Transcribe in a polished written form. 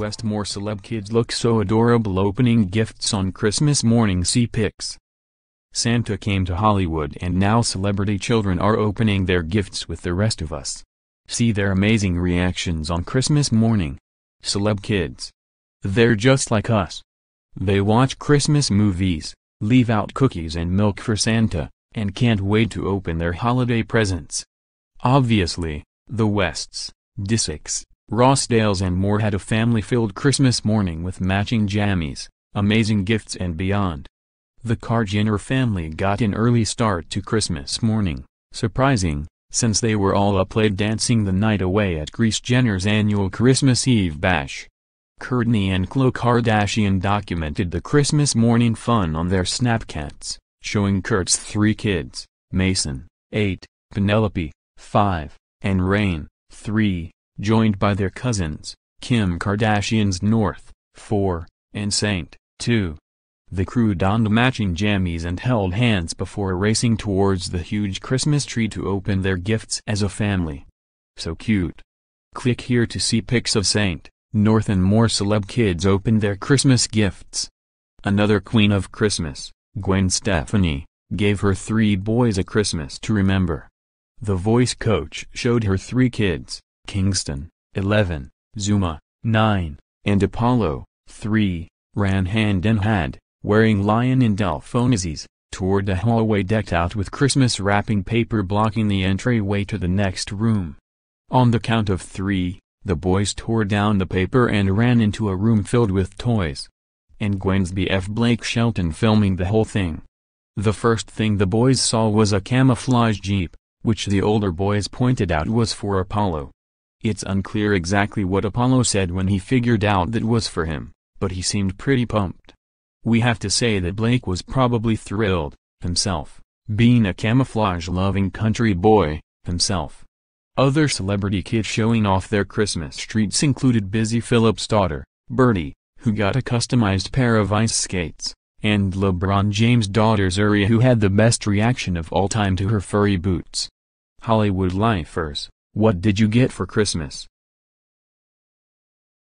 Westmore celeb kids look so adorable opening gifts on Christmas morning. See pics. Santa came to Hollywood and now celebrity children are opening their gifts with the rest of us. See their amazing reactions on Christmas morning. Celeb kids. They're just like us. They watch Christmas movies, leave out cookies and milk for Santa, and can't wait to open their holiday presents. Obviously, the Wests, Disicks, Rossdales and more had a family-filled Christmas morning with matching jammies, amazing gifts and beyond. The Kar-Jenner family got an early start to Christmas morning, surprising, since they were all up late dancing the night away at Kris Jenner's annual Christmas Eve bash. Kourtney and Khloe Kardashian documented the Christmas morning fun on their Snapchats, showing Kourt's three kids, Mason, 8, Penelope, 5, and Reign, 3, joined by their cousins, Kim Kardashian's North, 4, and Saint, 2. The crew donned matching jammies and held hands before racing towards the huge Christmas tree to open their gifts as a family. So cute. Click here to see pics of Saint, North and more celeb kids opened their Christmas gifts. Another queen of Christmas, Gwen Stefani, gave her three boys a Christmas to remember. The voice coach showed her three kids, Kingston, 11, Zuma, 9, and Apollo, 3, ran hand in hand, wearing lion and elf onesies, toward a hallway decked out with Christmas wrapping paper blocking the entryway to the next room. On the count of 3, the boys tore down the paper and ran into a room filled with toys. And Gwen's BF Blake Shelton filming the whole thing. The first thing the boys saw was a camouflage jeep, which the older boys pointed out was for Apollo. It's unclear exactly what Apollo said when he figured out that was for him, but he seemed pretty pumped. We have to say that Blake was probably thrilled, himself, being a camouflage-loving country boy, himself. Other celebrity kids showing off their Christmas treats included Busy Phillips' daughter, Birdie, who got a customized pair of ice skates, and LeBron James' daughter Zuri, who had the best reaction of all time to her furry boots. Hollywood lifers, what did you get for Christmas?